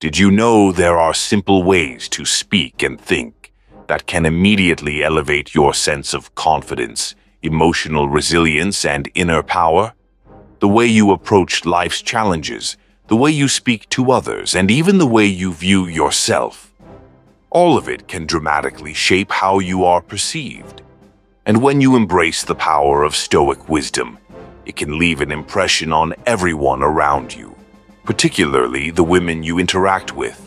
Did you know there are simple ways to speak and think that can immediately elevate your sense of confidence, emotional resilience, and inner power? The way you approach life's challenges, the way you speak to others, and even the way you view yourself. All of it can dramatically shape how you are perceived. And when you embrace the power of Stoic wisdom, it can leave an impression on everyone around you, particularly the women you interact with.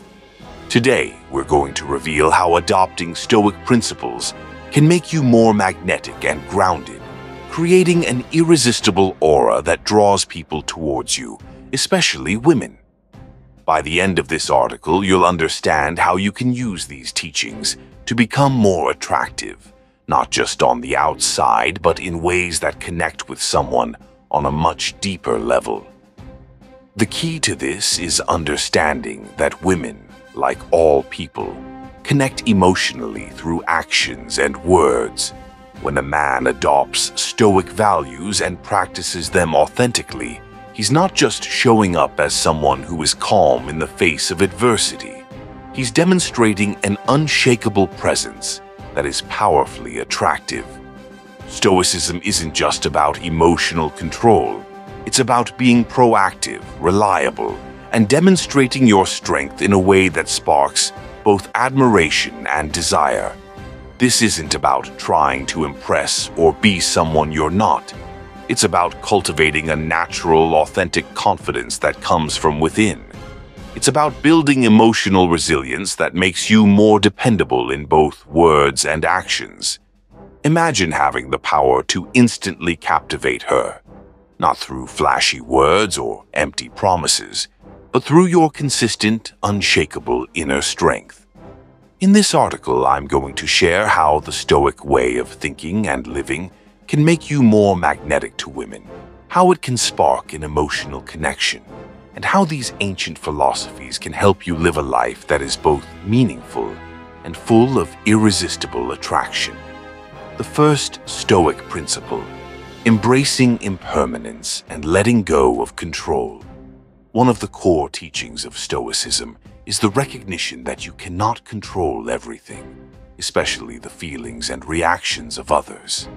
Today, we're going to reveal how adopting Stoic principles can make you more magnetic and grounded, creating an irresistible aura that draws people towards you, especially women. By the end of this article, you'll understand how you can use these teachings to become more attractive, not just on the outside, but in ways that connect with someone on a much deeper level. The key to this is understanding that women, like all people, connect emotionally through actions and words. When a man adopts Stoic values and practices them authentically, he's not just showing up as someone who is calm in the face of adversity. He's demonstrating an unshakable presence that is powerfully attractive. Stoicism isn't just about emotional control. It's about being proactive, reliable, and demonstrating your strength in a way that sparks both admiration and desire. This isn't about trying to impress or be someone you're not. It's about cultivating a natural, authentic confidence that comes from within. It's about building emotional resilience that makes you more dependable in both words and actions. Imagine having the power to instantly captivate her. Not through flashy words or empty promises, but through your consistent, unshakable inner strength. In this article, I'm going to share how the Stoic way of thinking and living can make you more magnetic to women, how it can spark an emotional connection, and how these ancient philosophies can help you live a life that is both meaningful and full of irresistible attraction. The first Stoic principle: embracing impermanence and letting go of control. One of the core teachings of Stoicism is the recognition that you cannot control everything, especially the feelings and reactions of others.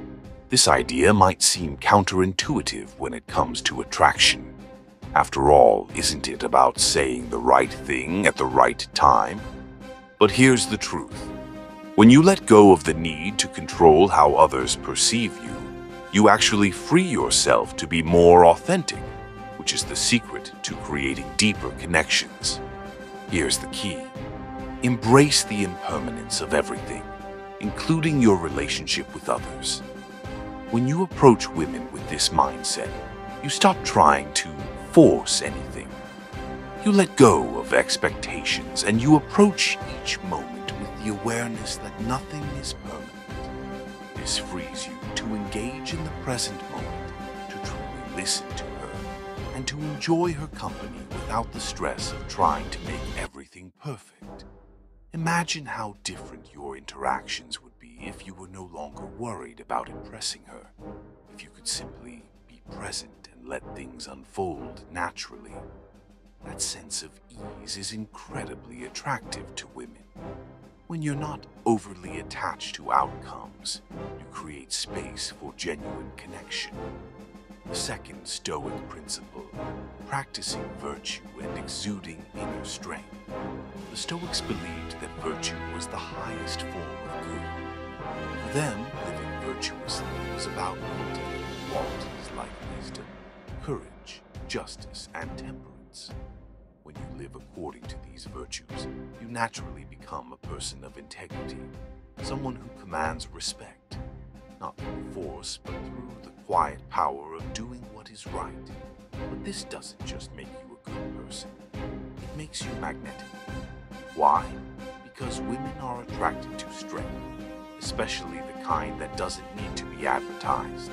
This idea might seem counterintuitive when it comes to attraction. After all, isn't it about saying the right thing at the right time? But here's the truth. When you let go of the need to control how others perceive you, you actually free yourself to be more authentic, which is the secret to creating deeper connections. Here's the key. Embrace the impermanence of everything, including your relationship with others. When you approach women with this mindset, you stop trying to force anything. You let go of expectations and you approach each moment with the awareness that nothing is permanent. This frees you to engage in the present moment, to truly listen to her, and to enjoy her company without the stress of trying to make everything perfect. Imagine how different your interactions would be if you were no longer worried about impressing her, if you could simply be present and let things unfold naturally. That sense of ease is incredibly attractive to women. When you're not overly attached to outcomes, you create space for genuine connection. The second Stoic principle: practicing virtue and exuding inner strength. The Stoics believed that virtue was the highest form of good. For them, living virtuously was about cultivating qualities like wisdom, courage, justice, and temperance. When you live according to these virtues, you naturally become a person of integrity, someone who commands respect, not through force, but through the quiet power of doing what is right. But this doesn't just make you a good person, it makes you magnetic. Why? Because women are attracted to strength, especially the kind that doesn't need to be advertised.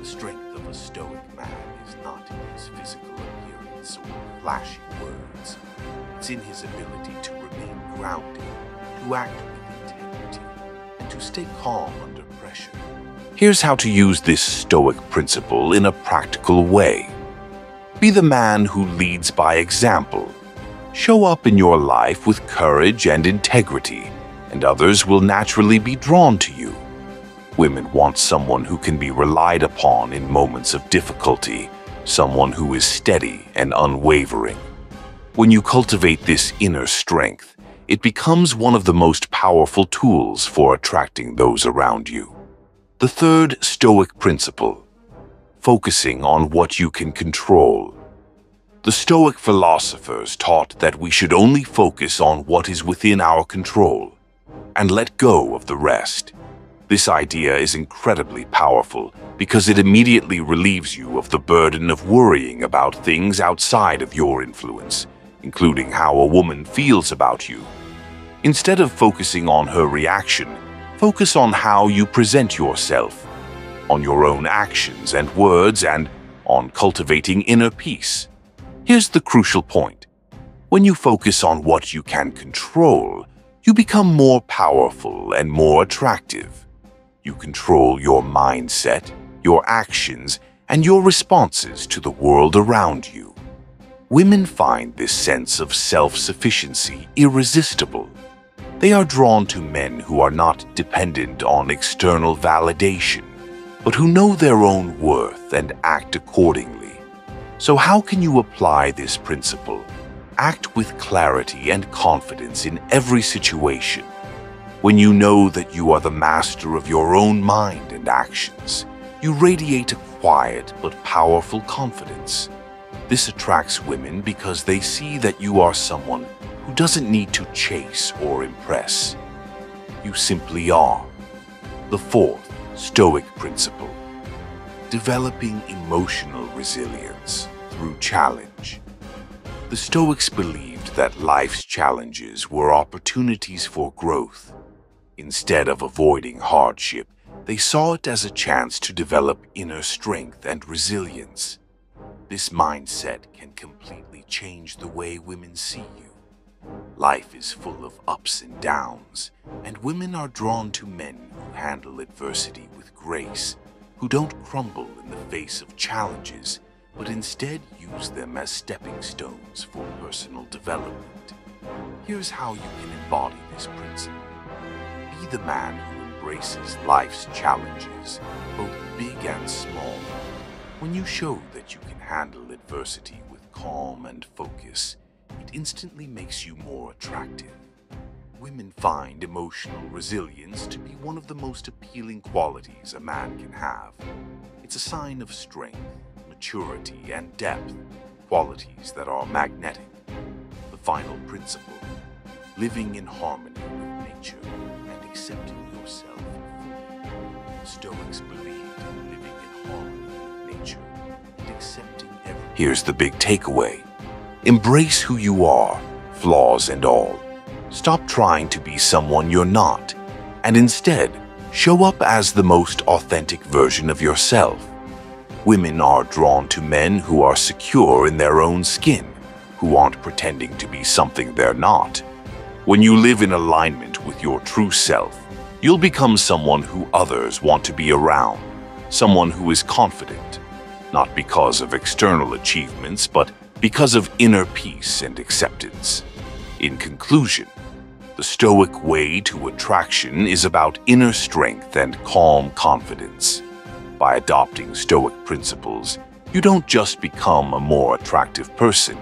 The strength of a Stoic man is not in his physical appearance or flashy words. It's in his ability to remain grounded, to act with integrity, and to stay calm under pressure. Here's how to use this Stoic principle in a practical way. Be the man who leads by example. Show up in your life with courage and integrity, and others will naturally be drawn to you. Women want someone who can be relied upon in moments of difficulty, someone who is steady and unwavering. When you cultivate this inner strength, it becomes one of the most powerful tools for attracting those around you. The third Stoic principle, focusing on what you can control. The Stoic philosophers taught that we should only focus on what is within our control and let go of the rest. This idea is incredibly powerful because it immediately relieves you of the burden of worrying about things outside of your influence, including how a woman feels about you. Instead of focusing on her reaction, focus on how you present yourself, on your own actions and words, and on cultivating inner peace. Here's the crucial point. When you focus on what you can control, you become more powerful and more attractive. You control your mindset, your actions, and your responses to the world around you. Women find this sense of self-sufficiency irresistible. They are drawn to men who are not dependent on external validation, but who know their own worth and act accordingly. So how can you apply this principle? Act with clarity and confidence in every situation. When you know that you are the master of your own mind and actions, you radiate a quiet but powerful confidence. This attracts women because they see that you are someone who doesn't need to chase or impress. You simply are. The fourth Stoic principle, developing emotional resilience through challenge. The Stoics believed that life's challenges were opportunities for growth. Instead of avoiding hardship, they saw it as a chance to develop inner strength and resilience. This mindset can completely change the way women see you. Life is full of ups and downs, and women are drawn to men who handle adversity with grace, who don't crumble in the face of challenges, but instead use them as stepping stones for personal development. Here's how you can embody this principle. Be the man who embraces life's challenges, both big and small. When you show that you can handle adversity with calm and focus, it instantly makes you more attractive. Women find emotional resilience to be one of the most appealing qualities a man can have. It's a sign of strength, maturity, and depth, qualities that are magnetic. The final principle, living in harmony with nature. Accepting yourself. The Stoics believed in living in harmony with nature and accepting everything. Here's the big takeaway. Embrace who you are, flaws and all. Stop trying to be someone you're not, and instead, show up as the most authentic version of yourself. Women are drawn to men who are secure in their own skin, who aren't pretending to be something they're not. When you live in alignment with your true self, you'll become someone who others want to be around, someone who is confident, not because of external achievements, but because of inner peace and acceptance. In conclusion, the Stoic way to attraction is about inner strength and calm confidence. By adopting Stoic principles, you don't just become a more attractive person.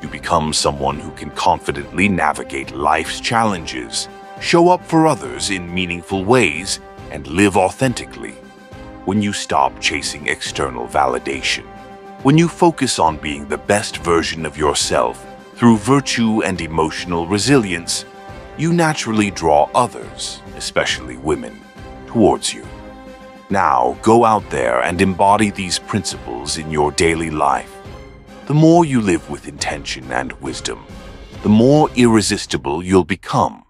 You become someone who can confidently navigate life's challenges, show up for others in meaningful ways, and live authentically. When you stop chasing external validation, when you focus on being the best version of yourself through virtue and emotional resilience, you naturally draw others, especially women, towards you. Now, go out there and embody these principles in your daily life. The more you live with intention and wisdom, the more irresistible you'll become